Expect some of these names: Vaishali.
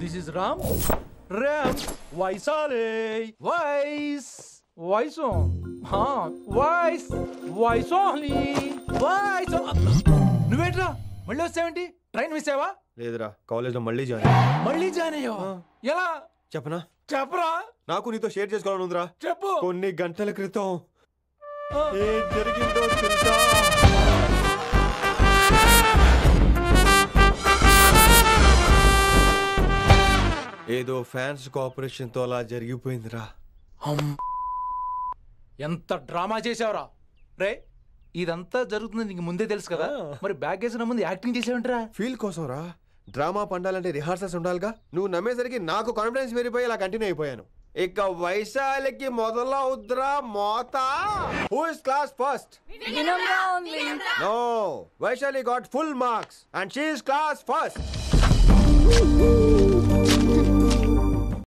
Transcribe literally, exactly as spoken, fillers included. This is Ram. Ram, Vaishali. Vais. Vaishon. हाँ, Vais. Vaishali. Vaishon. Nuvetra. Mallo seventy. Train miss है वा? लेदरा. College लो मल्ली जाने. मल्ली जाने यो. याला. चपना. चपरा. नाकु नी तो share just करो नुद्रा. चप्पू. कोन्नी गंटल करता हूँ. ये जरकिंदो चिंता. ఏదో ఫ్యాన్స్ కోఆపరేషన్ తో అలా జరిగిపోయిందిరా. ఎంత డ్రామా చేసావురా రే. ఇదంతా జరుగుతుందని నీకు ముందే తెలుసు కదా, మరి బ్యాగ్ వేసిన ముందు యాక్టింగ్ చేసావంటరా? ఫీల్ కోసంరా. డ్రామా పండాలంటే రిహార్సల్స్ ఉండాలిగా. నువ్వు నమ్మేసరికి నాకు కాన్ఫిడెన్స్ పెరిగిపోయి అలా కంటిన్యూ అయిపోయాను. ఇక వైశాలికి మొదలవుద్రా మోత. Who is class first? No, Vaishali got full marks and she is class first.